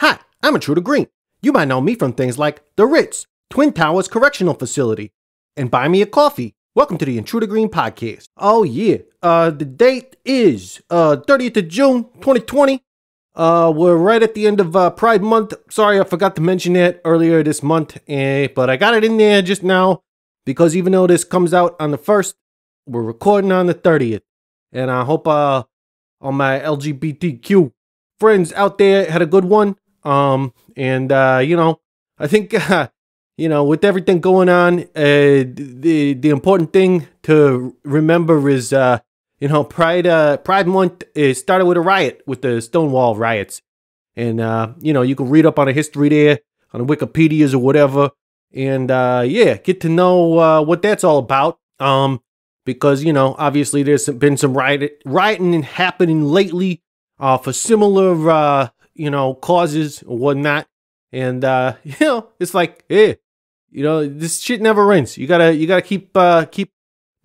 Hi, I'm Intruder Green. You might know me from things like The Ritz, Twin Towers Correctional Facility, and Buy Me a Coffee. Welcome to the Intruder Green Podcast. Oh yeah, the date is 30th of June, 2020. We're right at the end of Pride Month. Sorry, I forgot to mention that earlier this month, but I got it in there just now because even though this comes out on the 1st, we're recording on the 30th. And I hope all my LGBTQ friends out there had a good one. You know, I think, you know, with everything going on, the important thing to remember is, you know, Pride Month started with a riot, with the Stonewall riots. And, you know, you can read up on the history there, on the Wikipedias or whatever. And, yeah, get to know what that's all about. Because, you know, obviously there's been some rioting happening lately for similar, you know, causes or whatnot. And, you know, it's like, you know, this shit never ends. You gotta keep, keep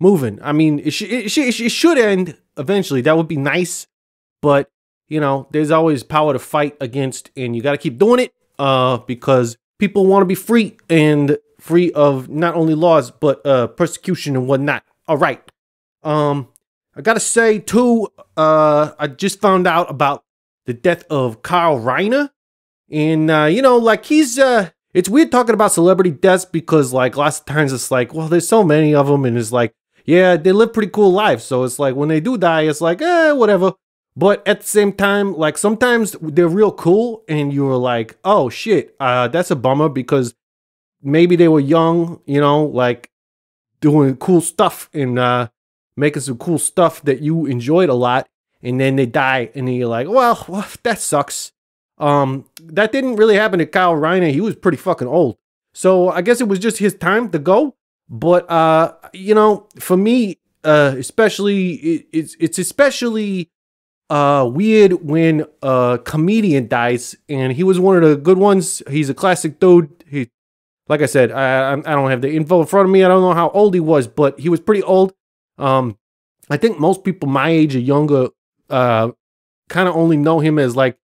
moving. I mean, it should end eventually. That would be nice. But, you know, there's always power to fight against, and you gotta keep doing it, because people want to be free, and free of not only laws, but, persecution and whatnot. All right. I gotta say too, I just found out about the death of Carl Reiner. And, you know, like he's, it's weird talking about celebrity deaths because like lots of times it's like, well, there's so many of them. And it's like, yeah, they live pretty cool lives. So it's like when they do die, it's like, whatever. But at the same time, like sometimes they're real cool and you're like, oh shit, that's a bummer because maybe they were young, you know, like doing cool stuff and, making some cool stuff that you enjoyed a lot. And then they die and then you're like, well, that sucks. That didn't really happen to Carl Reiner. He was pretty fucking old. So I guess it was just his time to go. But, you know, for me, especially, it's especially, weird when a comedian dies, and he was one of the good ones. He's a classic dude. He, like I said, I don't have the info in front of me. I don't know how old he was, but he was pretty old. I think most people my age or younger, kind of only know him as like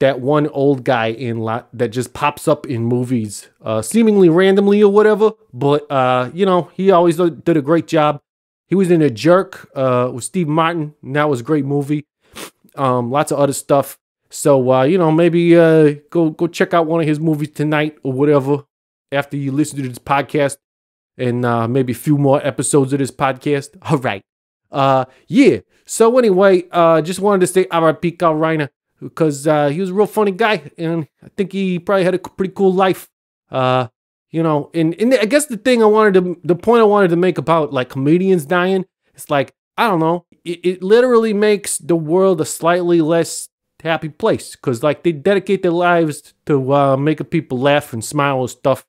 that one old guy that just pops up in movies, seemingly randomly or whatever. But, you know, he always did a great job. He was in The Jerk, with Steve Martin. And that was a great movie. Lots of other stuff. So, you know, maybe, go check out one of his movies tonight or whatever after you listen to this podcast and, maybe a few more episodes of this podcast. All right. Yeah. So anyway, just wanted to say R.I.P. Carl Reiner, because he was a real funny guy, and I think he probably had a pretty cool life. You know, and I guess the point I wanted to make about like comedians dying, it's like, I don't know, it literally makes the world a slightly less happy place, because like they dedicate their lives to making people laugh and smile and stuff.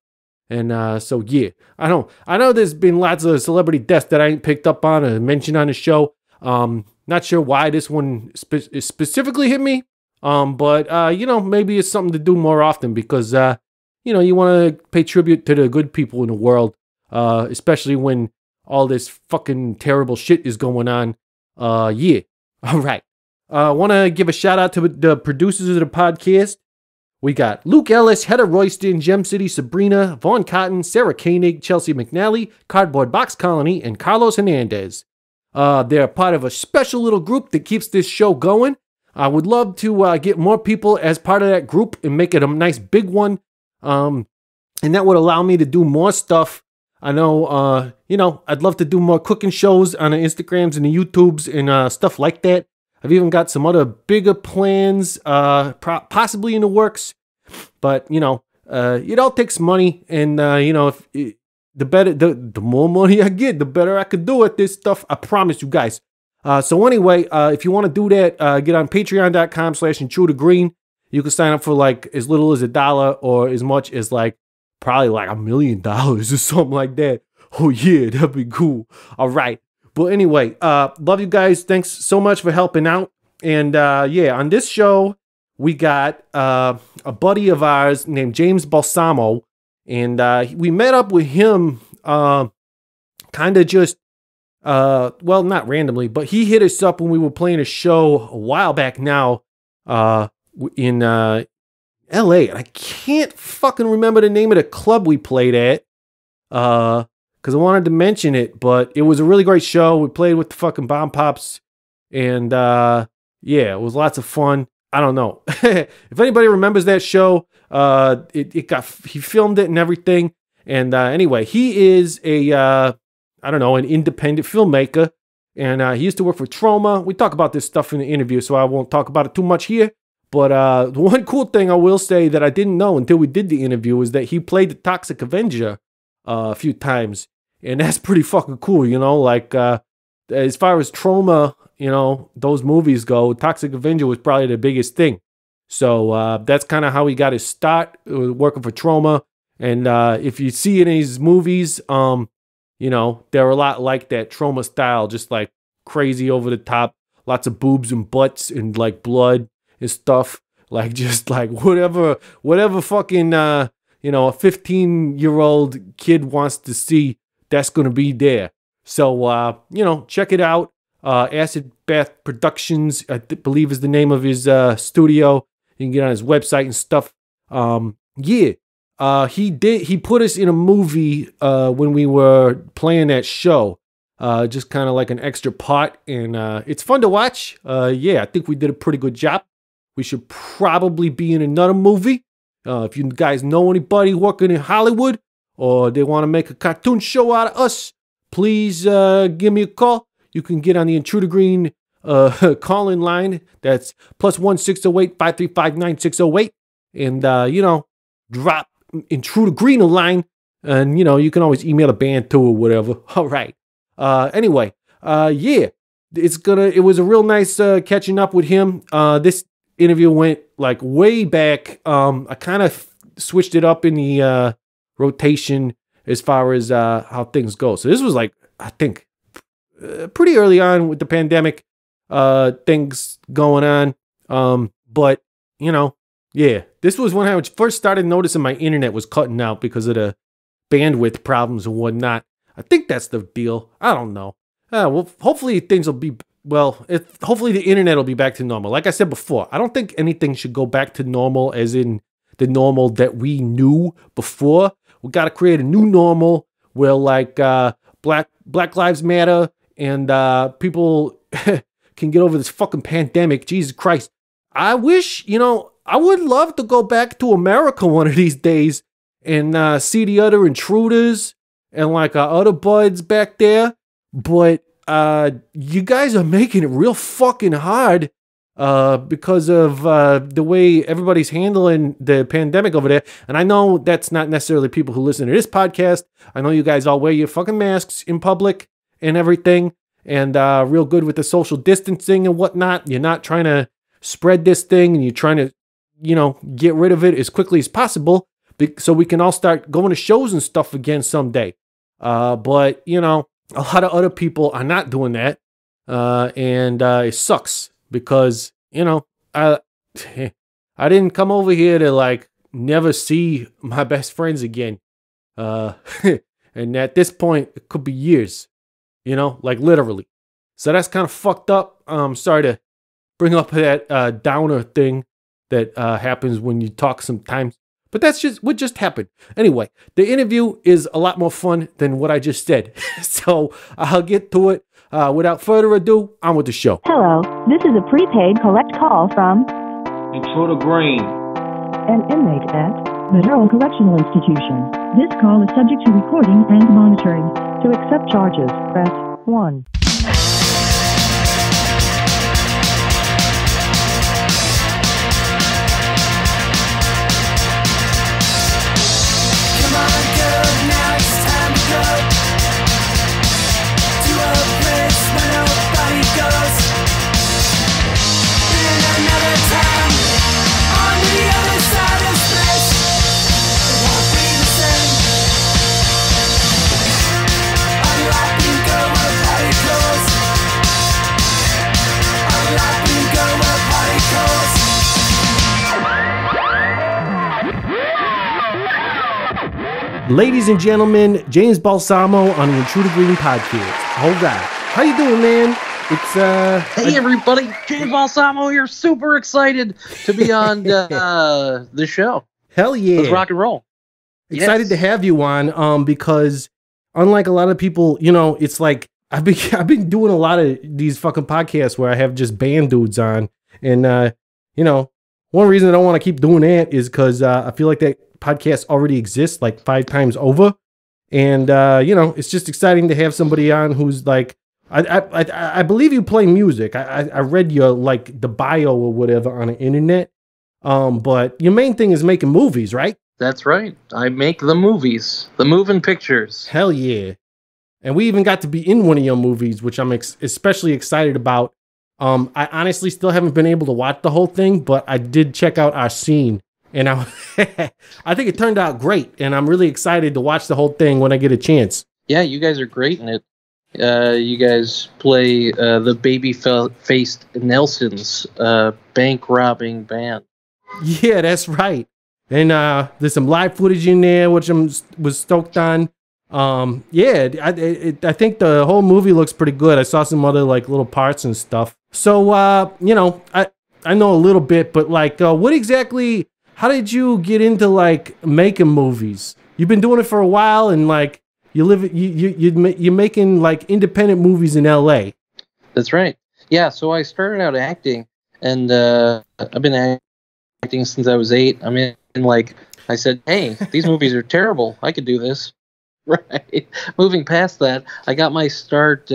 And so yeah, I know there's been lots of celebrity deaths that I ain't picked up on or mentioned on the show. Not sure why this one specifically hit me. But, you know, maybe it's something to do more often because, you know, you want to pay tribute to the good people in the world, especially when all this fucking terrible shit is going on. Yeah. All right. I want to give a shout out to the producers of the podcast. We got Luke Ellis, Heather Royston, Gem City, Sabrina, Vaughn Cotton, Sarah Koenig, Chelsea McNally, Cardboard Box Colony, and Carlos Hernandez. They're part of a special little group that keeps this show going. I would love to get more people as part of that group and make it a nice big one. And that would allow me to do more stuff. I know, you know, I'd love to do more cooking shows on the Instagrams and the YouTubes and stuff like that. I've even got some other bigger plans possibly in the works. But, you know, it all takes money. And, you know, if it, the more money I get, the better I could do at this stuff. I promise you guys. So anyway, if you want to do that, get on patreon.com/intrudergreen. You can sign up for like as little as $1 or as much as like probably like $1 million or something like that. Oh yeah, that'd be cool. All right. But anyway, love you guys. Thanks so much for helping out. And yeah, on this show, we got a buddy of ours named James Balsamo. And we met up with him kind of just, well, not randomly, but he hit us up when we were playing a show a while back now in, LA, and I can't fucking remember the name of the club we played at, because I wanted to mention it, but it was a really great show. We played with the fucking Bomb Pops, and yeah, it was lots of fun. I don't know. If anybody remembers that show, he filmed it and everything. And anyway, he is a, I don't know, an independent filmmaker. And he used to work for Troma. We talk about this stuff in the interview, so I won't talk about it too much here. But the one cool thing I will say that I didn't know until we did the interview is that he played the Toxic Avenger a few times. And that's pretty fucking cool, you know? Like, as far as Troma, you know, those movies go, Toxic Avenger was probably the biggest thing. So that's kind of how he got his start, working for Troma. And if you see it in his movies, you know, they're a lot like that Troma style, just like crazy over the top, lots of boobs and butts and like blood and stuff, like just like whatever fucking, you know, a 15-year-old kid wants to see, that's going to be there. So, you know, check it out. Acid Bath Productions, I believe is the name of his studio. You can get on his website and stuff. Yeah, he put us in a movie when we were playing that show, just kind of like an extra part, and it's fun to watch. Yeah, I think we did a pretty good job. We should probably be in another movie. If you guys know anybody working in Hollywood or they want to make a cartoon show out of us, please give me a call. You can get on the Intruder Green call-in line. That's +1 608 535 9608. And, you know, drop Intruder Green a line. And, you know, you can always email the band too or whatever. All right. Anyway, yeah. It was a real nice catching up with him. This interview went, like, way back. I kind of switched it up in the rotation as far as how things go. So this was, like, I think, pretty early on with the pandemic things going on. But, you know, yeah. This was when I first started noticing my internet was cutting out because of the bandwidth problems and whatnot. I think that's the deal. I don't know. Well, hopefully things will be, well, hopefully the internet will be back to normal. Like I said before, I don't think anything should go back to normal as in the normal that we knew before. We got to create a new normal where, like, Black Lives Matter, and people can get over this fucking pandemic. Jesus Christ. I wish, you know, I would love to go back to America one of these days and see the other intruders and like our other buds back there. But you guys are making it real fucking hard because of the way everybody's handling the pandemic over there. And I know that's not necessarily people who listen to this podcast. I know you guys all wear your fucking masks in public and everything, and real good with the social distancing and whatnot. You're not trying to spread this thing, and you're trying to, you know, get rid of it as quickly as possible so we can all start going to shows and stuff again someday. But, you know, a lot of other people are not doing that, and it sucks because, you know, I didn't come over here to, like, never see my best friends again. And at this point, it could be years. You know, like literally. So that's kind of fucked up. Sorry to bring up that downer thing that happens when you talk sometimes. But that's just what just happened. Anyway, the interview is a lot more fun than what I just said. So I'll get to it. Without further ado, on with the show. Hello, this is a prepaid collect call from Intruder Green, an inmate at Federal Correctional Institution. This call is subject to recording and monitoring. To accept charges, press 1. Ladies and gentlemen, James Balsamo on the Intruder Green podcast. Hold on. How you doing, man? It's hey everybody, James Balsamo here. Super excited to be on the show. Hell yeah! Let's rock and roll. Excited to have you on, because unlike a lot of people, you know, it's like I've been doing a lot of these fucking podcasts where I have just band dudes on, and you know, one reason I don't want to keep doing that is because I feel like that podcast already exists like 5 times over, and you know, it's just exciting to have somebody on who's like. I believe you play music. I read your like the bio or whatever on the internet. But your main thing is making movies, right? That's right. I make the movies, the moving pictures. Hell yeah! And we even got to be in one of your movies, which I'm especially excited about. I honestly still haven't been able to watch the whole thing, but I did check out our scene, and I think it turned out great, and I'm really excited to watch the whole thing when I get a chance. Yeah, you guys are great in it. You guys play the baby-faced Nelsons bank-robbing band. Yeah, that's right. And there's some live footage in there, which I was stoked on. Yeah, I think the whole movie looks pretty good. I saw some other like little parts and stuff. So, you know, I know a little bit, but like, what exactly? How did you get into like making movies? You've been doing it for a while, and like. You're making like independent movies in LA. That's right. Yeah. So I started out acting, and I've been acting since I was 8. I mean, like I said, hey, these movies are terrible. I could do this. Right. Moving past that, I got my start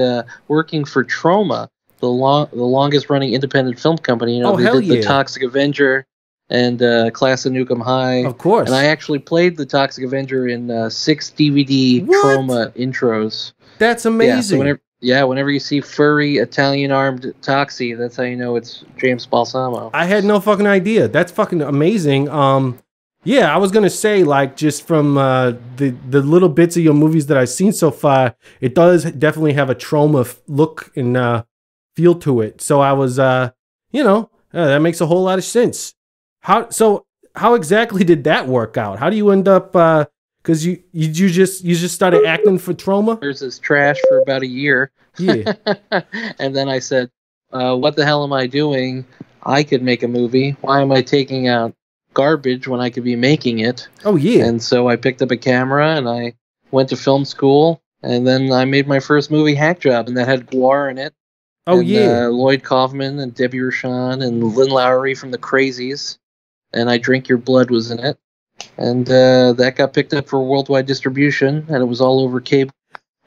working for Troma, the longest running independent film company. You know, oh, hell yeah. The Toxic Avenger. And Class of Nukem High. Of course. And I actually played the Toxic Avenger in 6 DVD Troma intros. That's amazing. Yeah, so whenever you see furry, Italian-armed Toxie, that's how you know it's James Balsamo. I had no fucking idea. That's fucking amazing. Yeah, I was going to say, like, just from the little bits of your movies that I've seen so far, it does definitely have a Troma look and feel to it. So I was, you know, that makes a whole lot of sense. So how exactly did that work out? How do you end up? Because you just started acting for Troma. There's this trash for about a year. Yeah, and then I said, "What the hell am I doing? I could make a movie. Why am I taking out garbage when I could be making it?" Oh yeah. And so I picked up a camera and I went to film school, and then I made my first movie, Hack Job, and that had GWAR in it. Oh and, yeah. Lloyd Kaufman and Debbie Rochon and Lynn Lowry from the Crazies. And I Drink Your Blood was in it. And that got picked up for worldwide distribution, and it was all over cable.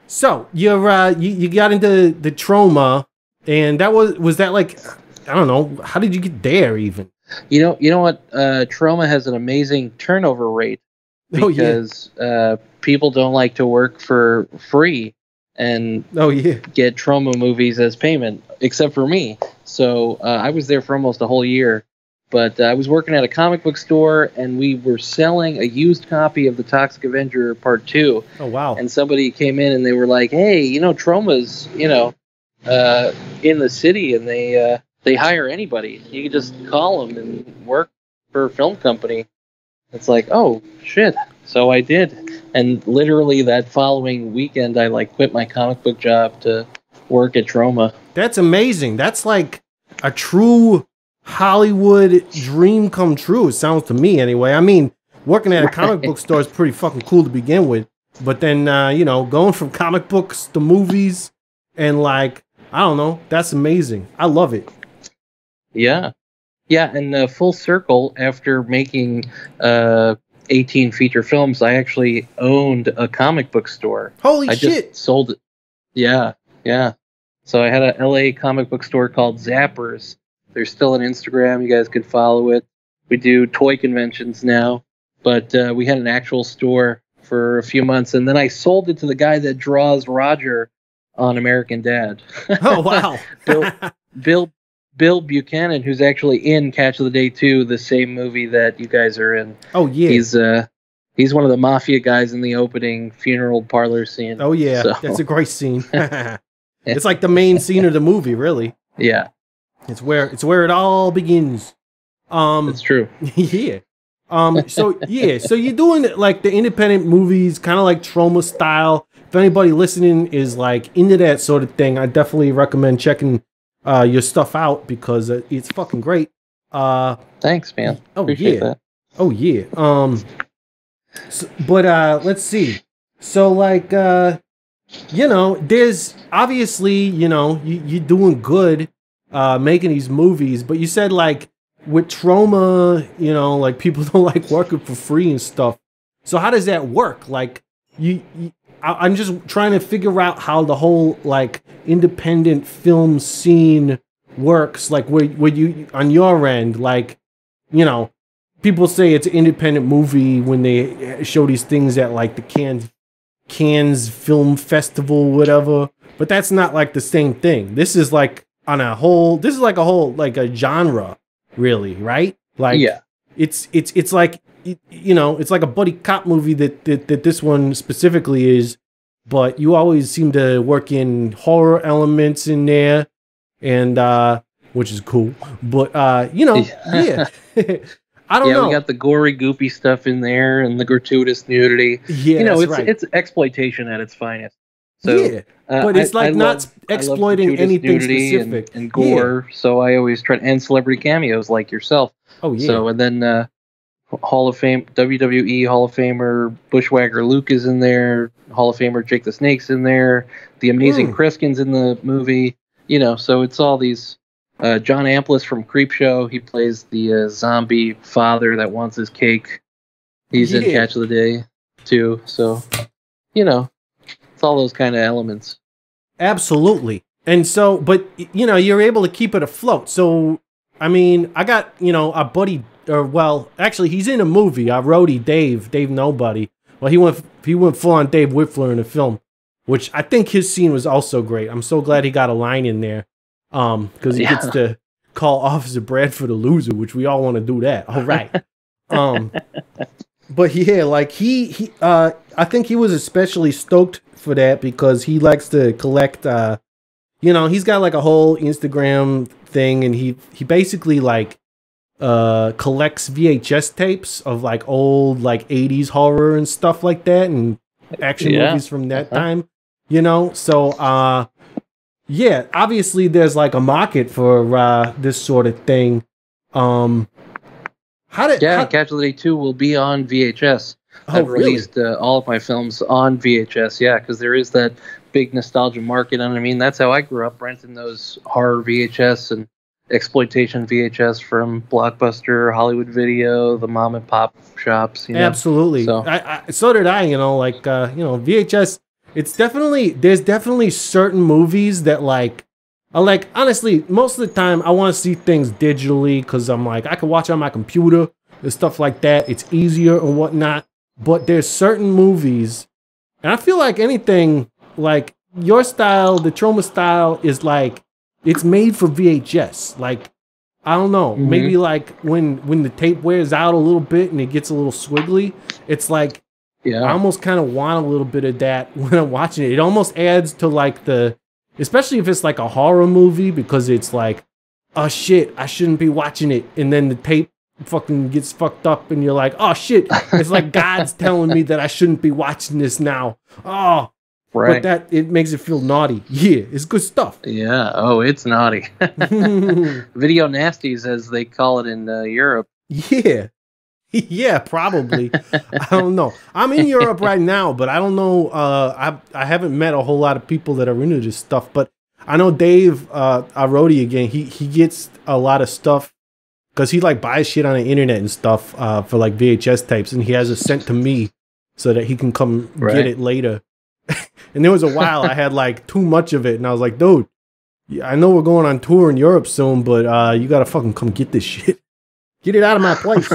So you got into the Troma, and that was that like, I don't know, how did you get there even? You know what? Troma has an amazing turnover rate because people don't like to work for free and get Troma movies as payment, except for me. So I was there for almost a whole year. But I was working at a comic book store, and we were selling a used copy of The Toxic Avenger Part 2. Oh, wow. And somebody came in, and they were like, hey, you know, Troma's, you know, in the city, and they hire anybody. You can just call them and work for a film company. It's like, oh, shit. So I did. And literally that following weekend, I, like, quit my comic book job to work at Troma. That's amazing. That's, like, a true... Hollywood dream come true, it sounds to me anyway. I mean, working at a comic book store is pretty fucking cool to begin with, but then you know, going from comic books to movies and like, I don't know, that's amazing. I love it. Yeah And full circle, after making 18 feature films, I actually owned a comic book store. Holy shit. Just sold it. Yeah So I had a LA comic book store called Zappers. There's still an Instagram. You guys can follow it. We do toy conventions now, but we had an actual store for a few months, and then I sold it to the guy that draws Roger on American Dad. Oh, wow. Bill Buchanan, who's actually in Catch of the Day 2, the same movie that you guys are in. Oh, yeah. He's one of the mafia guys in the opening funeral parlor scene. Oh, yeah. So. That's a great scene. It's like the main scene of the movie, really. Yeah. It's where it all begins. It's true. Yeah. So you're doing like the independent movies, kind of like Troma style, If anybody listening is like into that sort of thing, I definitely recommend checking your stuff out because it's fucking great. Thanks, man. Oh, appreciate yeah. That. Oh, yeah. So, but let's see. So, like, you know, there's obviously, you know, you're doing good making these movies, but you said, like, with Troma, you know, like, people don't like working for free and stuff. So how does that work? Like, I'm just trying to figure out how the whole, like, independent film scene works, like, where you, on your end, like, you know, people say it's an independent movie when they show these things at, like, the Cannes Film Festival, whatever, but that's not, like, the same thing. This is, like, on a whole, this is, like, a whole, like, a genre, really, right? Like, yeah. It's like, you know, it's like a buddy cop movie that this one specifically is, but you always seem to work in horror elements in there, and which is cool, but you know, yeah. I don't know. We got the gory, goopy stuff in there, and the gratuitous nudity. Yeah, you know, it's exploitation at its finest. So, yeah, but it's like not exploiting anything specific and gore. Yeah. So I always try to, and celebrity cameos like yourself. Oh yeah. So and then Hall of Fame, WWE Hall of Famer Bushwhacker Luke is in there. Hall of Famer Jake the Snake's in there. The amazing Kreskin's in the movie. You know, so it's all these. John Amplis from Creepshow, he plays the zombie father that wants his cake. He's in Catch of the Day too. So, you know, it's all those kind of elements. Absolutely. And so, but you know, you're able to keep it afloat. So, I mean, I got, you know, a buddy, or well, actually, he's in a movie. Our roadie, Dave Nobody. Well, he went full on Dave Whitfler in the film, which I think his scene was also great. I'm so glad he got a line in there. Because he gets to call Officer Bradford a loser, which we all want to do that. All right. But yeah, like he I think he was especially stoked for that because he likes to collect, you know, he's got like a whole Instagram thing, and he basically like, collects VHS tapes of like old, like 80s horror and stuff like that, and action movies from that time, you know? So, yeah, obviously there's like a market for this sort of thing. Catch of the Day 2 will be on VHS. Oh, I've released all of my films on VHS, yeah, because there is that big nostalgia market. And I mean, that's how I grew up, renting those horror VHS and exploitation VHS from Blockbuster, Hollywood Video, the mom and pop shops. You know? Absolutely. So. So did I, you know, like, you know, VHS. It's definitely, there's definitely certain movies that like, I like, honestly, most of the time I want to see things digitally because I'm like, I can watch on my computer and stuff like that. It's easier and whatnot. But there's certain movies, and I feel like anything like your style, the Troma style is like, it's made for VHS. Like, I don't know, maybe like when the tape wears out a little bit and it gets a little swiggly, it's like, yeah, I almost kind of want a little bit of that when I'm watching it. It almost adds to like the, especially if it's like a horror movie, because it's like, oh shit, I shouldn't be watching it. And then the tape fucking gets fucked up and you're like, oh shit, it's like God's telling me that I shouldn't be watching this now. Oh, right. But that, it makes it feel naughty. Yeah, it's good stuff. Yeah, oh, it's naughty. Video nasties, as they call it in Europe. Yeah. Yeah, probably. I don't know. I'm in Europe right now, but I don't know. I haven't met a whole lot of people that are into this stuff, but I know Dave, our roadie again, he gets a lot of stuff because he like buys shit on the internet and stuff for like VHS tapes, and he has it sent to me so that he can come get it later. And there was a while I had like too much of it, and I was like, dude, I know we're going on tour in Europe soon, but you got to fucking come get this shit. Get it out of my place.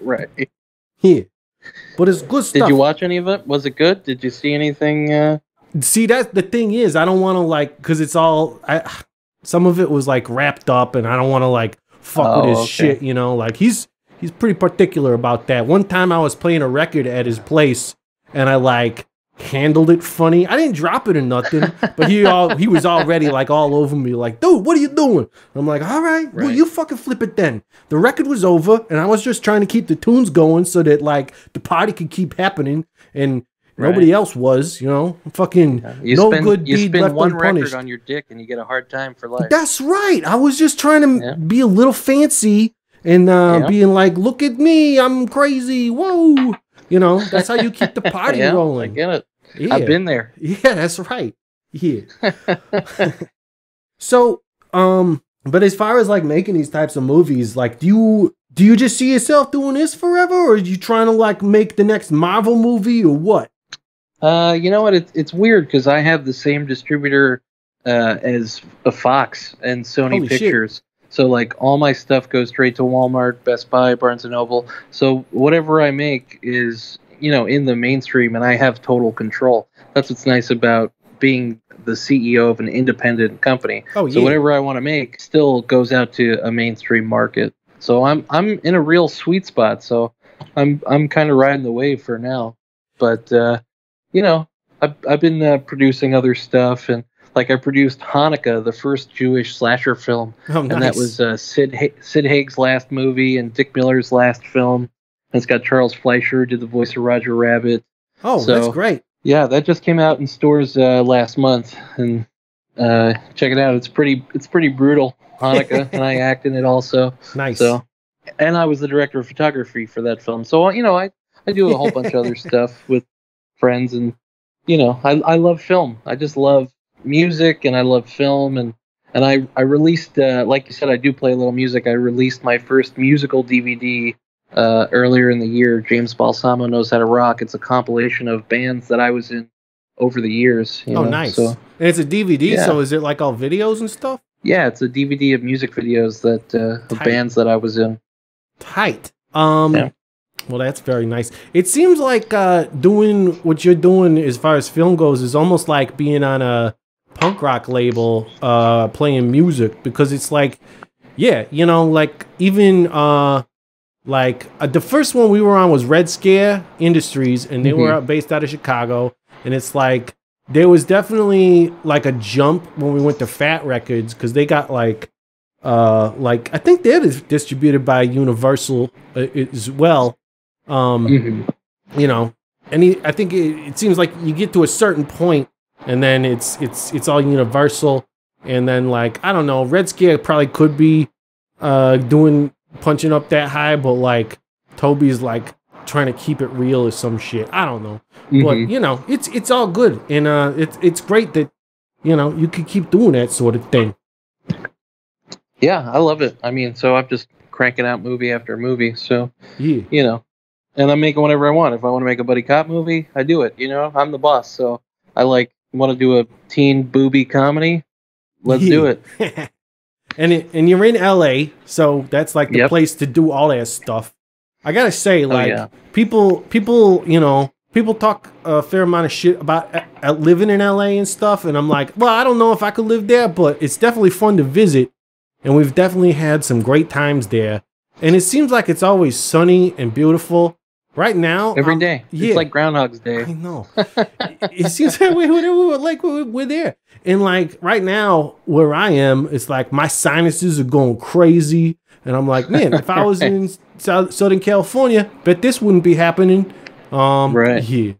Right. Yeah. But it's good stuff. Did you watch any of it? Was it good? Did you see anything? See, that's the thing is, I don't want to like, because it's all, some of it was like wrapped up, and I don't want to like fuck with his shit, you know? Like he's pretty particular about that. One time I was playing a record at his place, and I like, handled it funny. I didn't drop it or nothing, but he was already like all over me, like, dude, what are you doing? I'm like, all right, well, you fucking flip it then. The record was over, and I was just trying to keep the tunes going so that like the party could keep happening, and nobody else was, you know, fucking no good deed left unpunished. You spend one record on your dick and you get a hard time for life. That's right. I was just trying to be a little fancy and being like, look at me, I'm crazy, whoa. You know, that's how you keep the party rolling. I get it. Yeah. I've been there. Yeah, that's right. Yeah. So, but as far as like making these types of movies, like, do you just see yourself doing this forever, or are you trying to like make the next Marvel movie or what? You know what? It's weird because I have the same distributor as a Fox and Sony Pictures. So like all my stuff goes straight to Walmart, Best Buy, Barnes & Noble. So whatever I make is, you know, in the mainstream, and I have total control. That's what's nice about being the CEO of an independent company. So whatever I want to make still goes out to a mainstream market. So I'm in a real sweet spot. So I'm kind of riding the wave for now. But you know, I've been producing other stuff, and like I produced Hanukkah, the first Jewish slasher film, and that was Sid Haig's last movie and Dick Miller's last film. And it's got Charles Fleischer, did the voice of Roger Rabbit. Oh, so, that's great! Yeah, that just came out in stores last month, and check it out. It's pretty brutal, Hanukkah, and I act in it also. Nice. So, and I was the director of photography for that film. So you know, I do a whole bunch of other stuff with friends, and you know, I love film. I just love music, and I love film, and I released, like you said, I do play a little music. I released my first musical DVD earlier in the year. James Balsamo Knows How to Rock. It's a compilation of bands that I was in over the years. You know? Nice. So, and it's a DVD, so is it like all videos and stuff? Yeah, it's a DVD of music videos that the bands that I was in. Tight. Well, that's very nice. It seems like doing what you're doing as far as film goes is almost like being on a punk rock label playing music, because it's like, yeah, you know, like even the first one we were on was Red Scare Industries, and they were based out of Chicago, and it's like there was definitely like a jump when we went to Fat Records, because they got like I think they're distributed by Universal as well. You know, and I think it seems like you get to a certain point, and then it's all Universal, and then like I don't know, Red Scare probably could be punching up that high, but like Toby's like trying to keep it real or some shit. I don't know, but you know, it's all good, and it's great that you know you can keep doing that sort of thing. Yeah, I love it. I mean, so I'm just cranking out movie after movie. So you know, and I'm making whatever I want. If I want to make a buddy cop movie, I do it. You know, I'm the boss, so I like. Want to do a teen booby comedy? Let's do it. and you're in LA, so that's like the place to do all that stuff. I gotta say, like people, you know, people talk a fair amount of shit about living in LA and stuff, and I'm like, well, I don't know if I could live there, but it's definitely fun to visit, and we've definitely had some great times there. And it seems like it's always sunny and beautiful. Right now, every day, it's like Groundhog's Day. I know. It seems like we're there, and like right now where I am, it's like my sinuses are going crazy, and I'm like, man, if I was in Southern California, bet this wouldn't be happening. Here,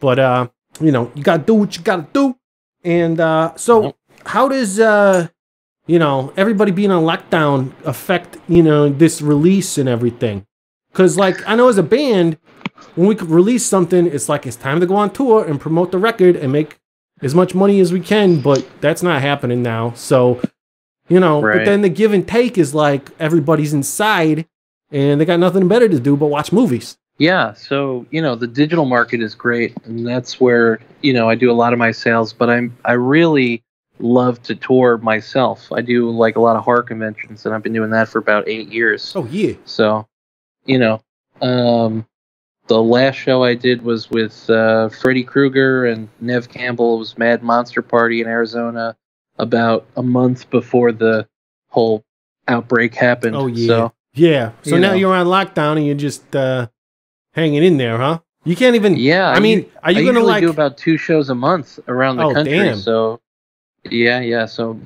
but you know, you gotta do what you gotta do, and so how does you know, everybody being on lockdown affect you know this release and everything? Because, like, I know as a band, when we could release something, it's like it's time to go on tour and promote the record and make as much money as we can, but that's not happening now. So, you know, but then the give and take is like everybody's inside and they got nothing better to do but watch movies. Yeah, so, you know, the digital market is great, and that's where, you know, I do a lot of my sales, but I really love to tour myself. I do, like, a lot of horror conventions, and I've been doing that for about 8 years. Oh, yeah. So... you know, the last show I did was with Freddy Krueger and Nev Campbell. It was Mad Monster Party in Arizona about a month before the whole outbreak happened. Oh, yeah. So, yeah. So now you're on lockdown and you're just hanging in there, huh? You can't even. Yeah, I mean, are you going to like do about 2 shows a month around the country? Damn. So yeah. So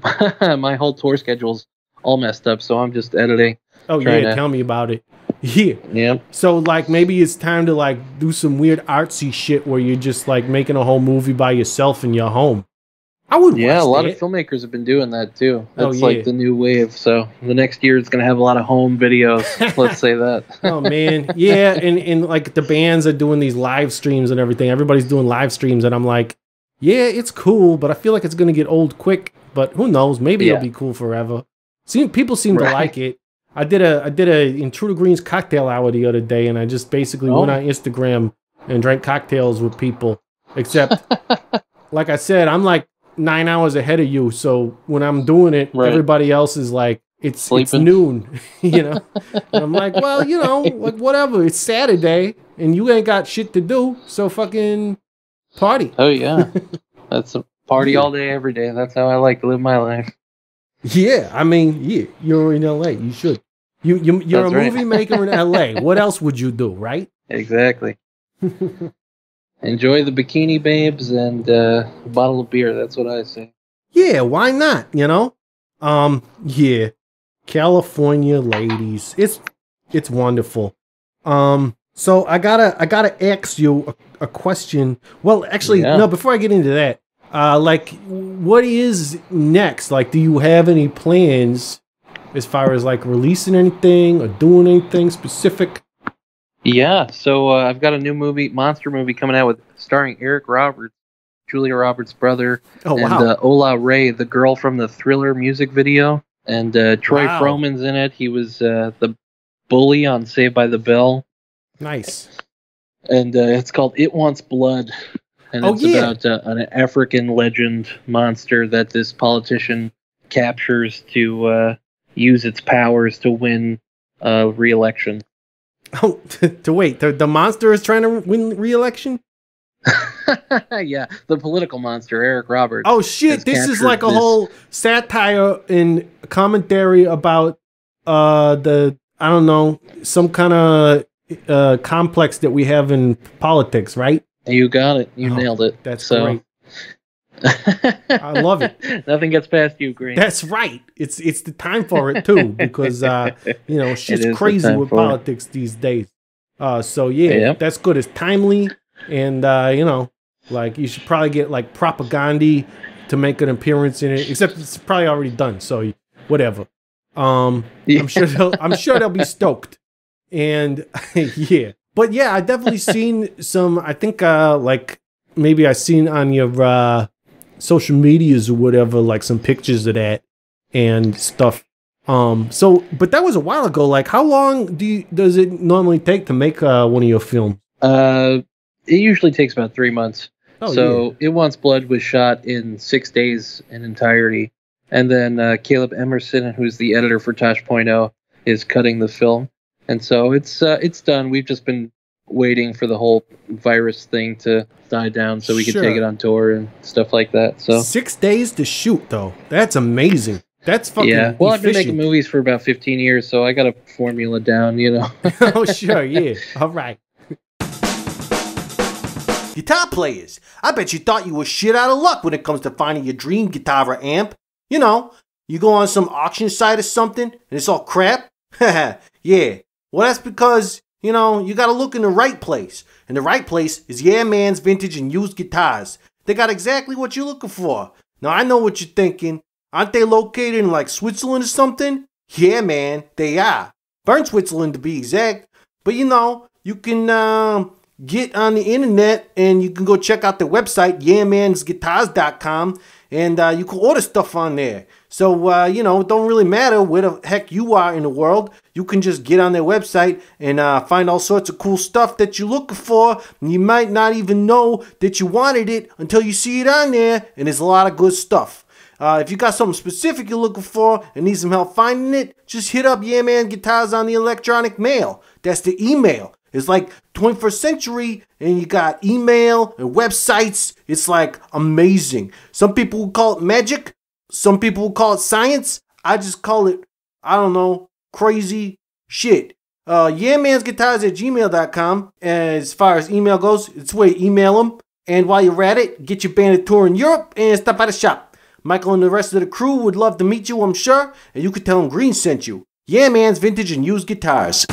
my whole tour schedule's all messed up. So I'm just editing. Oh yeah, tell me about it. Yeah. Yeah. So like maybe it's time to like do some weird artsy shit where you're just like making a whole movie by yourself in your home. I would. Yeah, a lot of filmmakers have been doing that too. That's like the new wave. So the next year it's gonna have a lot of home videos. Let's say that. Oh man, yeah, and like the bands are doing these live streams and everything. Everybody's doing live streams, and I'm like, yeah, it's cool, but I feel like it's gonna get old quick. But who knows? Maybe it'll be cool forever. People seem to like it. I did a Intruder Green's cocktail hour the other day, and I just basically went on Instagram and drank cocktails with people. Except, like I said, I'm like 9 hours ahead of you, so when I'm doing it, everybody else is like, it's noon, you know. And I'm like, well, you know, like whatever. It's Saturday, and you ain't got shit to do, so fucking party. Oh yeah, that's a party all day, every day. That's how I like to live my life. Yeah, I mean, yeah, you're in LA. You should. You're a movie maker in LA. What else would you do, right? Exactly. Enjoy the bikini babes and a bottle of beer. That's what I say. Yeah, why not? You know, yeah, California ladies, it's wonderful. So I gotta ask you a question. Well, actually, no. Before I get into that, like, what is next? Like, do you have any plans as far as like releasing anything or doing anything specific? Yeah, so I've got a new movie, monster movie, coming out with starring Eric Roberts, Julia Roberts' brother, and Ola Ray, the girl from the Thriller music video, and Troy Froman's in it. He was the bully on Saved by the Bell. Nice. And it's called It Wants Blood, and it's about an African legend monster that this politician captures to use its powers to win re-election. Oh, the monster is trying to win re-election? Yeah, the political monster, Eric Roberts. Oh, shit, this is like a whole satire and commentary about I don't know, some kind of complex that we have in politics, right? You got it. You nailed it. That's great. I love it. Nothing gets past you, Green. That's right. It's the time for it too, because you know, shit's crazy with politics these days. So yeah, that's good. It's timely, and you know, like you should probably get like Propaganda to make an appearance in it. Except it's probably already done. So whatever. I'm sure they'll be stoked. And yeah, but yeah, I definitely seen some. I think like maybe I seen on your social medias or whatever, like some pictures of that and stuff. So, but that was a while ago. Like, how long does it normally take to make one of your films? It usually takes about 3 months. Oh, so yeah. It Wants Blood was shot in 6 days in entirety, and then Caleb Emerson, who's the editor for Tosh.0, is cutting the film, and so it's done. We've just been waiting for the whole virus thing to die down so we could take it on tour and stuff like that. So 6 days to shoot, though. That's amazing. That's fucking well, efficient. I've been making movies for about 15 years, so I got a formula down, you know. Oh, sure, yeah. All right. Guitar players, I bet you thought you were shit out of luck when it comes to finding your dream guitar or amp. You know, you go on some auction site or something, and it's all crap? Yeah. Well, that's because... you know, you gotta look in the right place. And the right place is Yeah Man's Vintage and Used Guitars. They got exactly what you're looking for. Now, I know what you're thinking. Aren't they located in, like, Switzerland or something? Yeah, man, they are. Bern, Switzerland, to be exact. But, you know, you can get on the internet and you can go check out their website, yeahmansguitars.com, and you can order stuff on there. So, you know, it don't really matter where the heck you are in the world. You can just get on their website and find all sorts of cool stuff that you're looking for. And you might not even know that you wanted it until you see it on there. And there's a lot of good stuff. If you got something specific you're looking for and need some help finding it, just hit up Yeah Man Guitars on the electronic mail. That's the email. It's like 21st century, and you got email and websites. It's like amazing. Some people would call it magic. Some people will call it science. I just call it, I don't know, crazy shit. YeahMansGuitars@gmail.com as far as email goes. It's where you email them. And while you're at it, get your band a tour in Europe and stop by the shop. Michael and the rest of the crew would love to meet you, I'm sure, and you could tell them Green sent you. Yeah Man's Vintage and Used Guitars.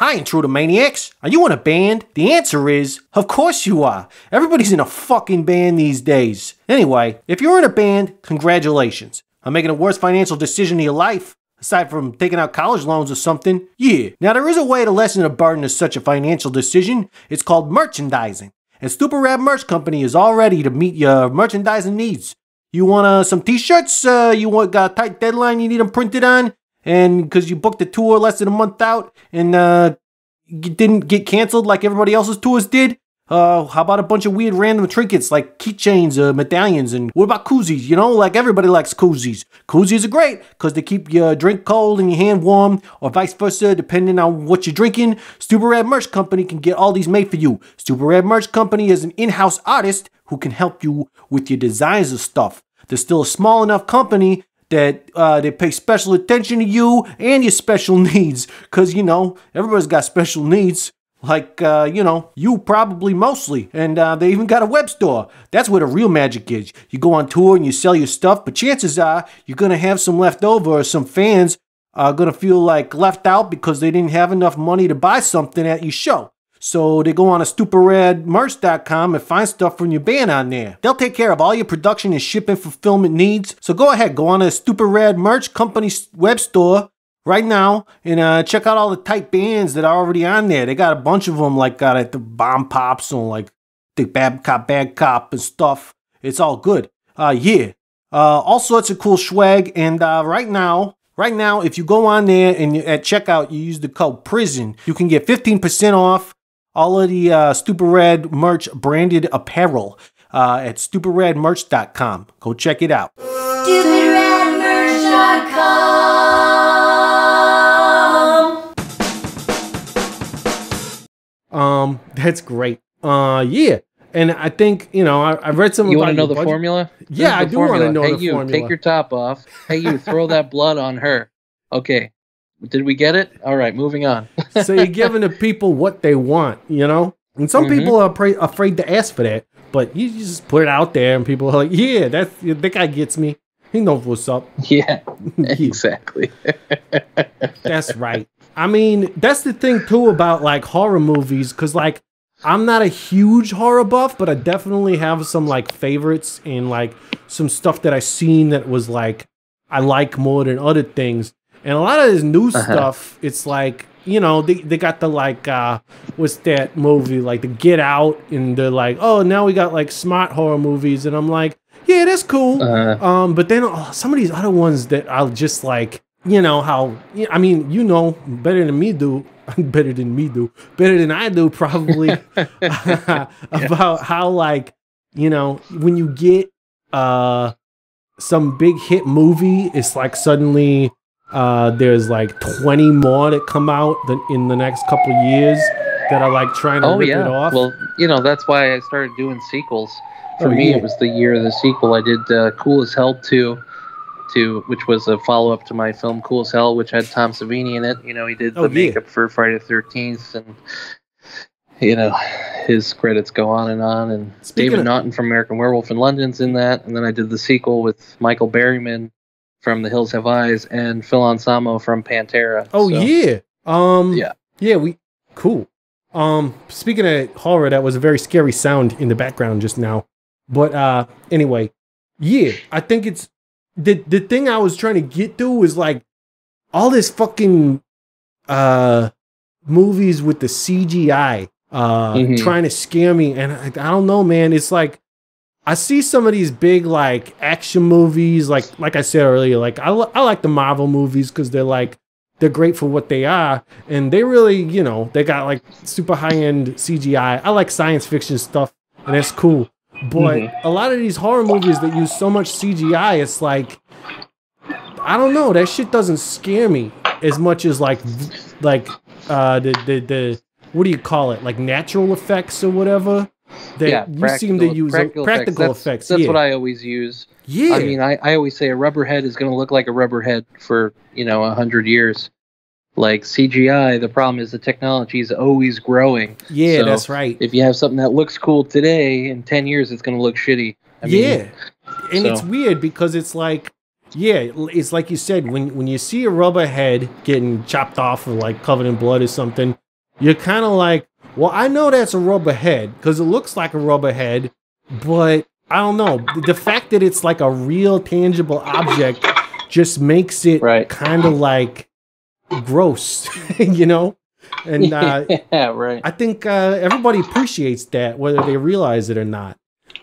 Hi, Intruder Maniacs. Are you in a band? The answer is, of course you are. Everybody's in a fucking band these days. Anyway, if you're in a band, congratulations on making the worst financial decision of your life. Aside from taking out college loans or something, yeah. Now there is a way to lessen the burden of such a financial decision. It's called merchandising. And Stupid Rad Merch Company is all ready to meet your merchandising needs. You want some t-shirts? You got a tight deadline you need them printed on? And because you booked a tour less than a month out and didn't get canceled like everybody else's tours did? How about a bunch of weird random trinkets like keychains, medallions, and what about koozies? You know, like everybody likes koozies. Koozies are great because they keep your drink cold and your hand warm, or vice versa, depending on what you're drinking. Stupid Rad Merch Company can get all these made for you. Stupid Rad Merch Company is an in-house artist who can help you with your designs of stuff. They're still a small enough company that they pay special attention to you and your special needs because, you know, everybody's got special needs. Like, you know, you probably mostly. And they even got a web store. That's where the real magic is. You go on tour and you sell your stuff, but chances are you're going to have some left over, or some fans are going to feel like left out because they didn't have enough money to buy something at your show. So they go on to stupidradmerch.com and find stuff from your band on there. They'll take care of all your production and shipping fulfillment needs. So go ahead, go on to the Stupid Rad Merch Company's web store right now, and check out all the tight bands that are already on there. They got a bunch of them, like got the Bomb Pops and like the Bad Cop and stuff. It's all good. Yeah. All sorts of cool swag. And right now, if you go on there and at checkout, you use the code PRISON, you can get 15% off all of the Stupid Rad Merch branded apparel at stupidradmerch.com. Go check it out. StupidRadMerch.com. That's great. Yeah. And I think, you know, I read something. You want to know the formula? Yeah, I do want to know the formula. Hey, you, take your top off. Hey, you, throw that blood on her. Okay. Did we get it? All right, moving on. So you're giving the people what they want, you know? And some people are afraid to ask for that, but you just put it out there and people are like, yeah, that guy gets me. He knows what's up. Yeah, exactly. That's right. I mean, that's the thing, too, about, like, horror movies, because, like, I'm not a huge horror buff, but I definitely have some, like, favorites and, like, some stuff that I seen that was, like, I like more than other things. And a lot of this new stuff, it's, like, you know, they got the, like, what's that movie? Like, the Get Out, and they're, like, oh, now we got, like, smart horror movies. And I'm, like, yeah, that's cool. But then some of these other ones that I'll just, like... You know how, I mean, you know better than I do probably about how, like, you know, when you get some big hit movie, it's like suddenly there's like 20 more that come out in the next couple of years that are like trying to rip it off. Well, you know, that's why I started doing sequels. For me, it was the year of the sequel. I did Cool as Hell 2. Which was a follow-up to my film Cool as Hell, which had Tom Savini in it. You know, he did the makeup for Friday the 13th, and, you know, his credits go on. And David Naughton from American Werewolf in London's in that. And then I did the sequel with Michael Berryman from The Hills Have Eyes and Phil Anselmo from Pantera. Oh, so, yeah. Yeah, cool. Speaking of horror, that was a very scary sound in the background just now. But anyway, yeah, I think it's... The thing I was trying to get to was like all this fucking movies with the CGI trying to scare me, and I don't know, man. It's like I see some of these big like action movies, like I said earlier, like I like the Marvel movies because they're like they're great for what they are, and they really, you know, they got like super high end CGI. I like science fiction stuff, and that's cool. But a lot of these horror movies that use so much CGI, it's like, I don't know, that shit doesn't scare me as much as like the what do you call it, like natural effects or whatever that you seem to use. Practical effects. That's what I always use. Yeah, I mean, I always say a rubber head is going to look like a rubber head for, you know, 100 years. like CGI, the problem is the technology is always growing. Yeah, so that's right. If you have something that looks cool today, in 10 years, it's going to look shitty. I mean, yeah. And so it's weird because it's like, yeah, it's like you said, when you see a rubber head getting chopped off or like covered in blood or something, you're kind of like, well, I know that's a rubber head because it looks like a rubber head, but I don't know. The fact that it's like a real tangible object just makes it kind of like gross, you know? And yeah, right. I think everybody appreciates that, whether they realize it or not.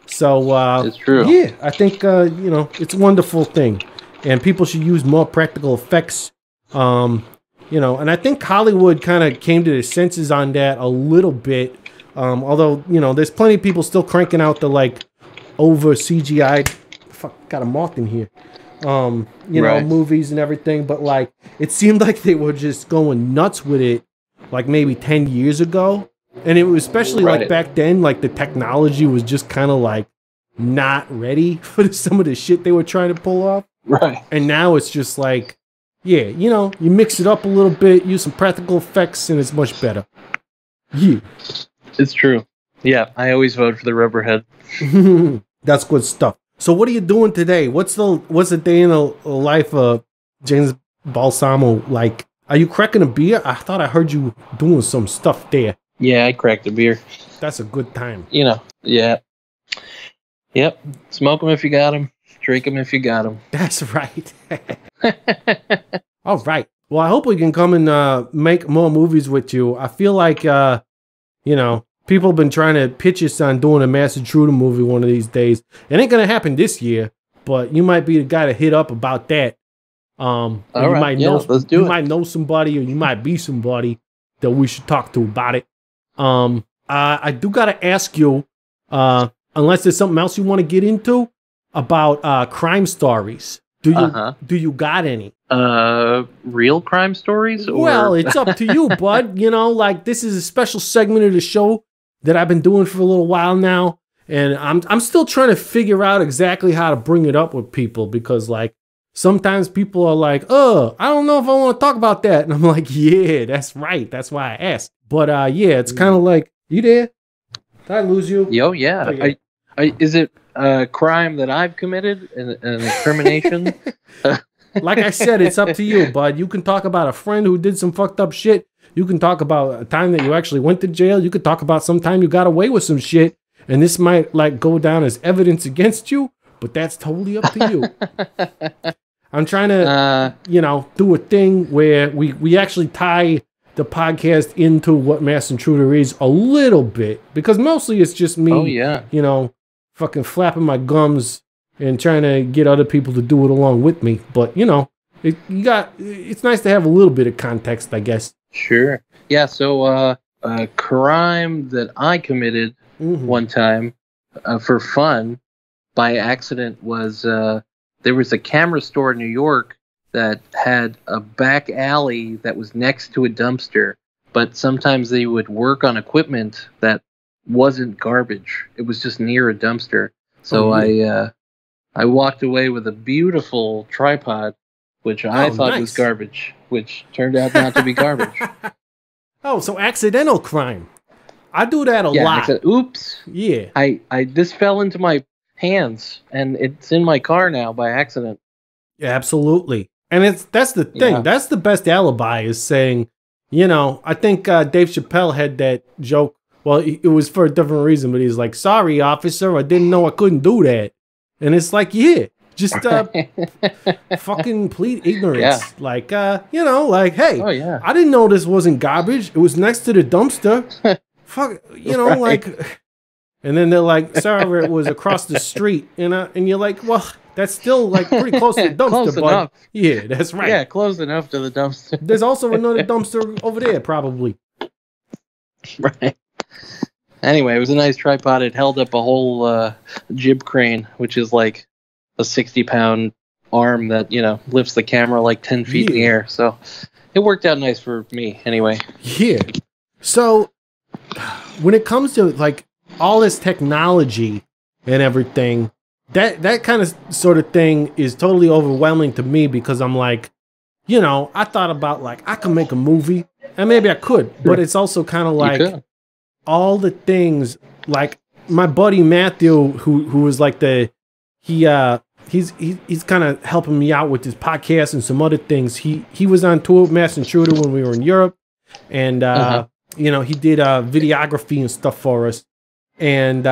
So it's true. Yeah, I think you know, it's a wonderful thing, and people should use more practical effects. You know, and I think Hollywood kind of came to their senses on that a little bit. Although, you know, there's plenty of people still cranking out the like over CGI. Fuck, got a moth in here. You know, movies and everything, but like it seemed like they were just going nuts with it, like maybe 10 years ago. And it was especially like back then, like the technology was just kind of like not ready for some of the shit they were trying to pull off. Right. And now it's just like, yeah, you know, you mix it up a little bit, use some practical effects, and it's much better. Yeah. It's true. Yeah, I always vote for the rubberhead. That's good stuff. So what are you doing today? What's the day in the life of James Balsamo like? Are you cracking a beer? I thought I heard you doing some stuff there. Yeah, I cracked a beer. That's a good time. You know, yeah. Yep. Smoke them if you got them. Drink them if you got them. That's right. All right. Well, I hope we can come and make more movies with you. I feel like, you know, people have been trying to pitch us on doing a Masked Intruder movie one of these days. It ain't going to happen this year, but you might be the guy to hit up about that. All right. Might know, let's do it. You might know somebody or you might be somebody that we should talk to about it. I do got to ask you, unless there's something else you want to get into, about crime stories. Do you do you got any real crime stories? Or? Well, it's up to you, bud. You know, like this is a special segment of the show that I've been doing for a little while now, and I'm still trying to figure out exactly how to bring it up with people because like sometimes people are like, "Oh, I don't know if I want to talk about that," and I'm like, "Yeah, that's right. That's why I asked." But yeah, it's kind of like, "You there? Did I lose you?" Yo, yeah. Oh, yeah. Is it a crime that I've committed, an incrimination? Like I said, it's up to you, bud. You can talk about a friend who did some fucked up shit. You can talk about a time that you actually went to jail. You could talk about some time you got away with some shit, and this might like go down as evidence against you, but that's totally up to you. I'm trying to, you know, do a thing where we actually tie the podcast into what Masked Intruder is a little bit, because mostly it's just me, you know, fucking flapping my gums and trying to get other people to do it along with me. But, you know, it's nice to have a little bit of context, I guess. Sure. Yeah, so a crime that I committed one time for fun by accident was there was a camera store in New York that had a back alley that was next to a dumpster, but sometimes they would work on equipment that wasn't garbage. It was just near a dumpster. So I walked away with a beautiful tripod, which I thought was garbage, which turned out not to be garbage. Oh, so accidental crime. I do that a lot. Oops. Yeah. I this fell into my hands and it's in my car now by accident. Yeah, absolutely. And that's the thing. Yeah. That's the best alibi is saying, you know, I think Dave Chappelle had that joke. Well, it was for a different reason, but he's like, "Sorry, officer, I didn't know I couldn't do that." And it's like, yeah, just fucking plead ignorance. Yeah. Like, you know, like, hey, I didn't know this wasn't garbage. It was next to the dumpster. Fuck, you know, like. And then they're like, "Sorry, it was across the street." And you're like, well, that's still like pretty close to the dumpster. Close enough. Yeah, that's right. Yeah, close enough to the dumpster. There's also another dumpster over there, probably. Right. Anyway, it was a nice tripod. It held up a whole jib crane, which is like a 60-pound arm that, you know, lifts the camera like 10 feet in the air. So it worked out nice for me anyway. Yeah. So when it comes to like all this technology and everything, that kind of sort of thing is totally overwhelming to me because I'm like, you know, I thought about like, I could make a movie, and maybe I could, but it's also kind of like all the things, like my buddy Matthew, who was like the, he's kind of helping me out with this podcast and some other things. He was on tour with Masked Intruder when we were in Europe, and you know, he did videography and stuff for us, and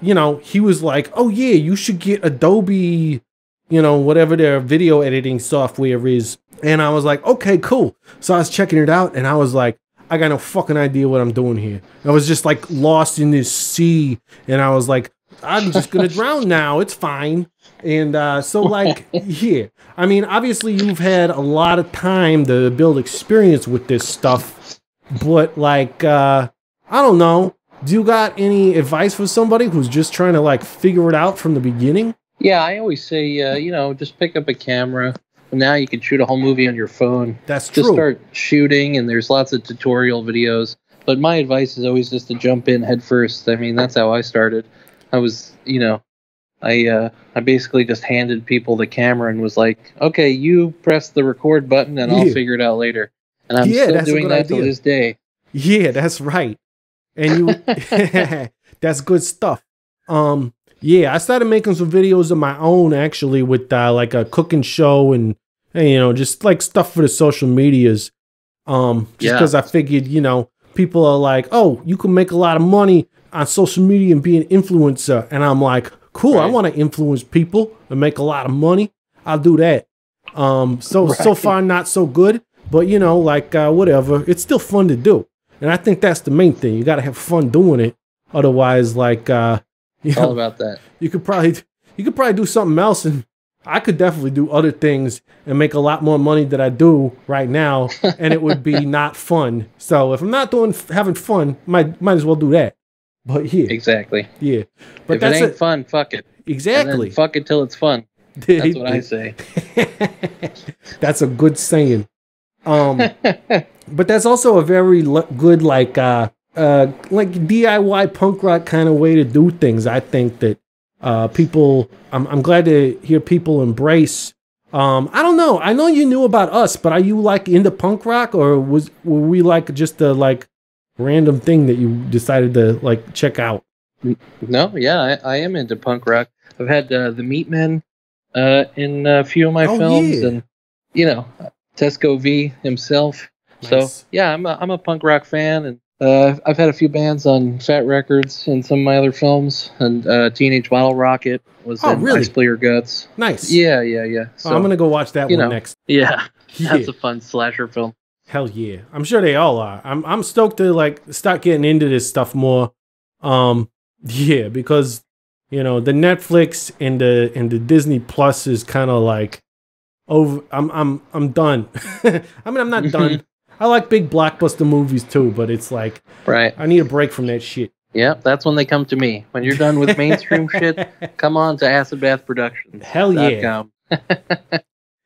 you know, he was like, oh yeah, you should get Adobe, you know, whatever their video editing software is. And I was like, okay, cool. So I was checking it out, and I was like, I got no fucking idea what I'm doing here. I was just like lost in this sea, and I was like, I'm just gonna drown now, it's fine. And so like, yeah, I mean, obviously you've had a lot of time to build experience with this stuff, but like, I don't know, do you got any advice for somebody who's just trying to like figure it out from the beginning? Yeah, I always say, you know, just pick up a camera. Now you can shoot a whole movie on your phone. That's true. Just start shooting, and there's lots of tutorial videos. But my advice is always just to jump in head first. I mean, that's how I started. I was, you know, I basically just handed people the camera and was like, okay, you press the record button, and I'll figure it out later. And I'm still doing that to this day. Yeah, that's right. And you, that's good stuff. Yeah, I started making some videos of my own, actually, with like a cooking show and, you know, just like stuff for the social medias. Just because I figured, you know, people are like, oh, you can make a lot of money on social media and be an influencer. And I'm like, cool, I want to influence people and make a lot of money. I'll do that. So far, not so good. But, you know, like, whatever. It's still fun to do. And I think that's the main thing. You got to have fun doing it. Otherwise, like, you know, all about that. You could probably do something else, and I could definitely do other things and make a lot more money than I do right now, and it would be not fun. So if I'm not having fun, might as well do that. But yeah, exactly. Yeah, but if that's it ain't fun, fuck it. Exactly. And then fuck it till it's fun. That's what I say. That's a good saying. But that's also a very good like DIY punk rock kind of way to do things. I think that people, I'm glad to hear people embrace. I don't know. I know you knew about us, but are you like into punk rock, or were we like just a like random thing that you decided to like check out? No, yeah, I am into punk rock. I've had the Meat Men in a few of my films, and you know, Tesco V himself. Nice. So yeah, I'm a punk rock fan, and I've had a few bands on Fat Records and some of my other films, and Teenage Bottle Rocket was in Ice Player Guts. Nice. Yeah. So, I'm going to go watch that one next. Yeah, that's a fun slasher film. Hell yeah. I'm sure they all are. I'm stoked to like start getting into this stuff more. Yeah, because you know, the Netflix and the Disney Plus is kind of like over. I'm done. I mean, I'm not done. I like big blockbuster movies too, but it's like, I need a break from that shit. Yeah, that's when they come to me. When you're done with mainstream shit, come on to Acid Bath Productions. Hell yeah.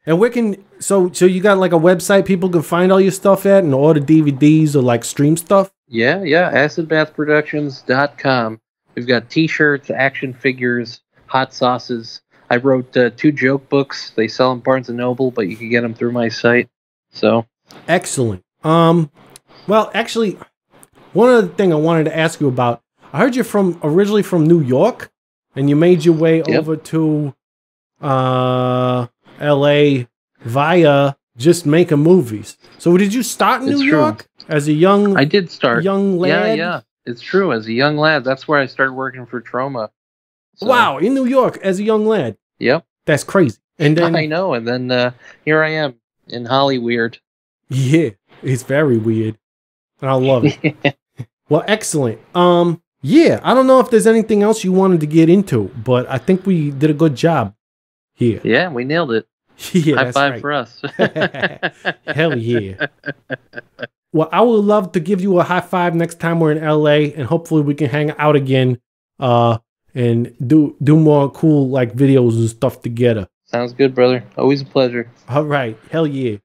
And where can, so you got like a website people can find all your stuff at and order DVDs or like stream stuff? Yeah, acidbathproductions.com. We've got t-shirts, action figures, hot sauces. I wrote 2 joke books. They sell them Barnes & Noble, but you can get them through my site. So excellent. Well, actually, one other thing I wanted to ask you about. I heard you're originally from New York, and you made your way over to LA via just making movies. So did you start in New York as a young? I did start. Young lad? Yeah. It's true. As a young lad, that's where I started working for Troma. So. Wow, in New York as a young lad. Yep. That's crazy. And then I know, and then here I am in Hollyweird. Yeah, it's very weird. I love it. Well, excellent. Yeah, I don't know if there's anything else you wanted to get into, but I think we did a good job here. Yeah, we nailed it. Yeah, high five for us. Hell yeah. Well, I would love to give you a high five next time we're in LA, and hopefully we can hang out again and do more cool like videos and stuff together. Sounds good, brother. Always a pleasure. All right. Hell yeah.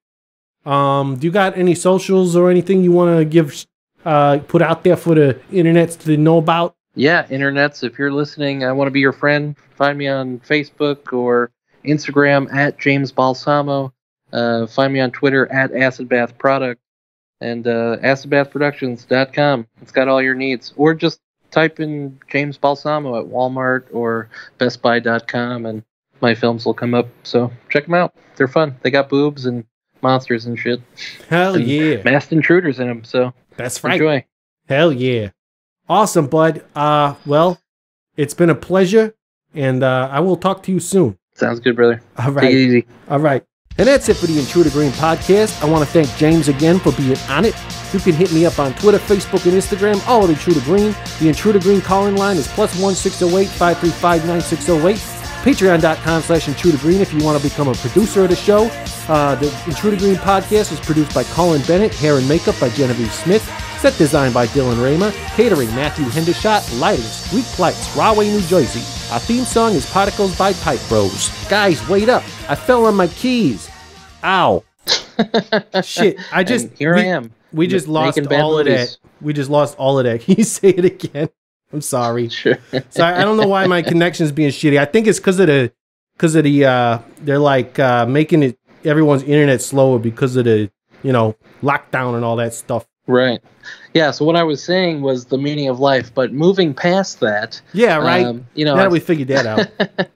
Do you got any socials or anything you want to give, put out there for the internets to know about? Yeah, internets, if you're listening, I want to be your friend. Find me on Facebook or Instagram at James Balsamo. Find me on Twitter at Acid Bath Product and acidbathproductions.com. It's got all your needs. Or just type in James Balsamo at Walmart or bestbuy.com and my films will come up. So check them out. They're fun. They got boobs and monsters and shit. Hell and yeah. Masked intruders in them. So that's right. Enjoy. Hell yeah. Awesome, bud. Well, it's been a pleasure, and I will talk to you soon. Sounds good, brother. All right. Take it easy. All right. And that's it for the Intruder Green podcast. I want to thank James again for being on it. You can hit me up on Twitter, Facebook, and Instagram, all at Intruder Green. The Intruder Green calling line is +1 608 535 9608. Patreon.com/IntruderGreen if you want to become a producer of the show. The Intruder Green podcast is produced by Colin Bennett, hair and makeup by Genevieve Smith, set design by Dylan Raymer, catering Matthew Hendershot, lighting Sweet Lights, Rahway, New Jersey. Our theme song is Particles by Pipe Bros. Guys, wait up. I fell on my keys. Ow. Shit. I just... And here I am. We just lost all of that. We just lost all of that. Can you say it again? I'm sorry. Sure. So I don't know why my connection's being shitty. I think it's because of the they're like making it everyone's internet slower because of the, you know, lockdown and all that stuff. Right. Yeah. So what I was saying was the meaning of life, but moving past that. Yeah. Right. You know, now that we figured that out.